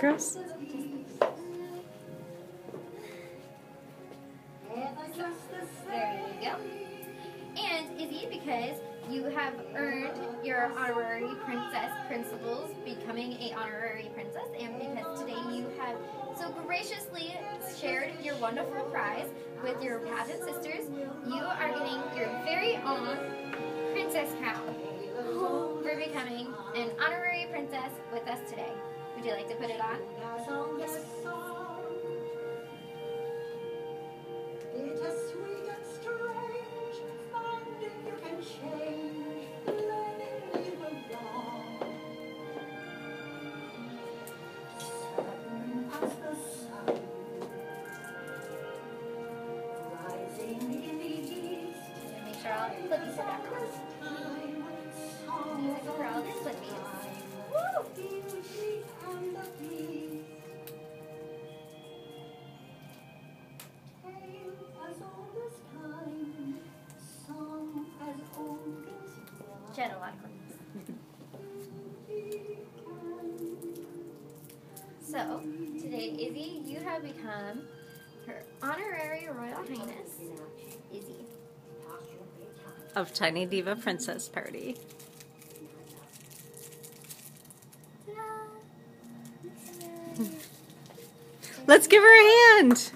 girls? There you go. And Izzy, because you have earned your honorary princess principles, becoming an honorary princess, and because today you have so graciously shared your wonderful prize with your pageant sisters, you are getting your very own princess crown for becoming an honorary princess with us today. Would you like to put it on? Yes. Flippies are back. Music for all the flippies. Woo! She had a lot of clips. So, today, Izzy, you have become her honorary Royal Highness, Izzy. Of Tiny Diva Princess Party. Let's give her a hand!